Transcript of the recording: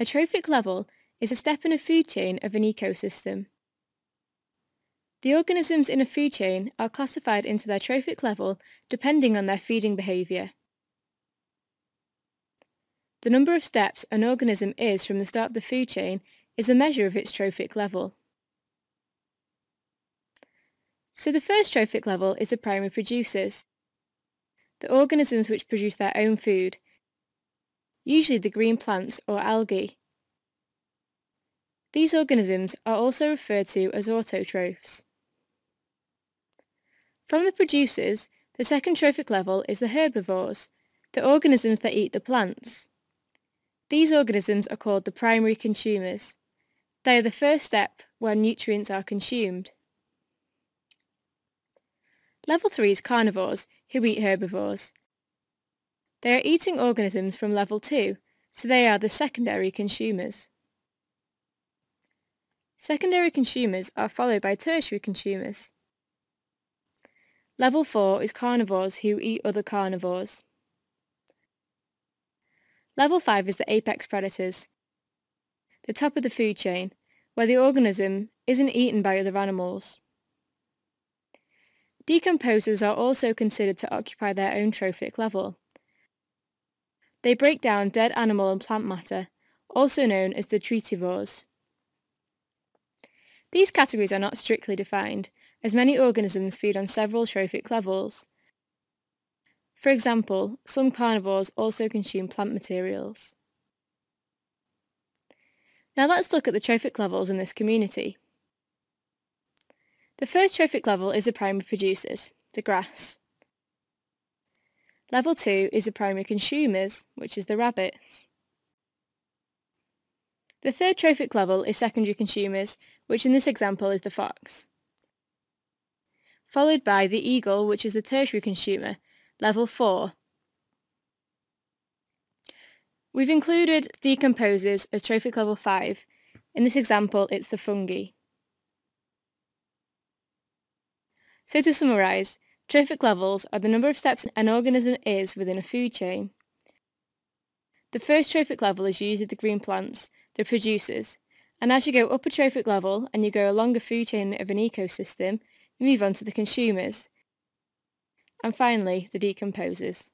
A trophic level is a step in a food chain of an ecosystem. The organisms in a food chain are classified into their trophic level depending on their feeding behaviour. The number of steps an organism is from the start of the food chain is a measure of its trophic level. So the first trophic level is the primary producers, the organisms which produce their own food, usually the green plants or algae. These organisms are also referred to as autotrophs. From the producers, the second trophic level is the herbivores, the organisms that eat the plants. These organisms are called the primary consumers. They are the first step where nutrients are consumed. Level 3 is carnivores, who eat herbivores. They are eating organisms from level 2, so they are the secondary consumers. Secondary consumers are followed by tertiary consumers. Level 4 is carnivores who eat other carnivores. Level 5 is the apex predators, the top of the food chain, where the organism isn't eaten by other animals. Decomposers are also considered to occupy their own trophic level. They break down dead animal and plant matter, also known as detritivores. These categories are not strictly defined, as many organisms feed on several trophic levels. For example, some carnivores also consume plant materials. Now let's look at the trophic levels in this community. The first trophic level is the primary producers, the grass. Level 2 is the primary consumers, which is the rabbits. The third trophic level is secondary consumers, which in this example is the fox, followed by the eagle, which is the tertiary consumer, level 4. We've included decomposers as trophic level 5. In this example, it's the fungi. So to summarise, trophic levels are the number of steps an organism is within a food chain. The first trophic level is usually the green plants, the producers, and as you go up a trophic level and you go along a food chain of an ecosystem, you move on to the consumers, and finally the decomposers.